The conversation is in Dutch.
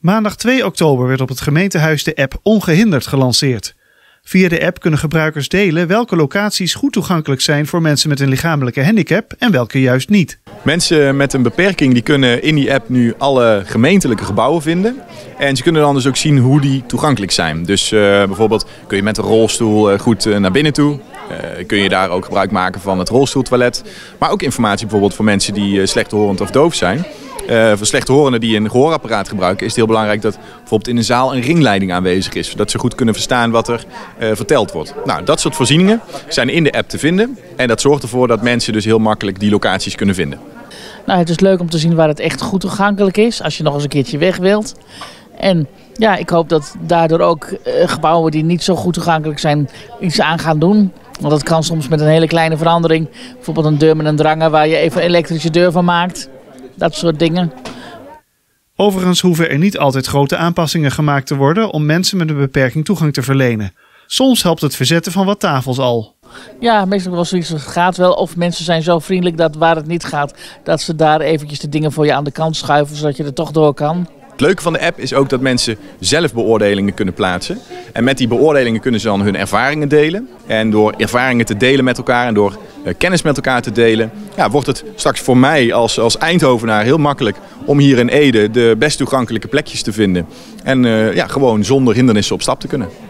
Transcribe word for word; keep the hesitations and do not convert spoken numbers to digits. Maandag twee oktober werd op het gemeentehuis de app Ongehinderd gelanceerd. Via de app kunnen gebruikers delen welke locaties goed toegankelijk zijn voor mensen met een lichamelijke handicap en welke juist niet. Mensen met een beperking die kunnen in die app nu alle gemeentelijke gebouwen vinden. En ze kunnen dan dus ook zien hoe die toegankelijk zijn. Dus uh, bijvoorbeeld kun je met een rolstoel goed naar binnen toe. Uh, kun je daar ook gebruik maken van het rolstoeltoilet. Maar ook informatie bijvoorbeeld voor mensen die slechthorend of doof zijn. Uh, voor slechthorenden die een gehoorapparaat gebruiken is het heel belangrijk dat bijvoorbeeld in een zaal een ringleiding aanwezig is. Zodat ze goed kunnen verstaan wat er uh, verteld wordt. Nou, dat soort voorzieningen zijn in de app te vinden. En dat zorgt ervoor dat mensen dus heel makkelijk die locaties kunnen vinden. Nou, het is leuk om te zien waar het echt goed toegankelijk is. Als je nog eens een keertje weg wilt. En ja, ik hoop dat daardoor ook uh, gebouwen die niet zo goed toegankelijk zijn iets aan gaan doen. Want dat kan soms met een hele kleine verandering. Bijvoorbeeld een deur met een dranger waar je even een elektrische deur van maakt. Dat soort dingen. Overigens hoeven er niet altijd grote aanpassingen gemaakt te worden om mensen met een beperking toegang te verlenen. Soms helpt het verzetten van wat tafels al. Ja, meestal wel zoiets dat gaat wel. Of mensen zijn zo vriendelijk dat waar het niet gaat, dat ze daar eventjes de dingen voor je aan de kant schuiven, zodat je er toch door kan. Het leuke van de app is ook dat mensen zelf beoordelingen kunnen plaatsen. En met die beoordelingen kunnen ze dan hun ervaringen delen. En door ervaringen te delen met elkaar en door uh, kennis met elkaar te delen, ja, wordt het straks voor mij als, als Eindhovenaar heel makkelijk om hier in Ede de best toegankelijke plekjes te vinden. En uh, ja, gewoon zonder hindernissen op stap te kunnen.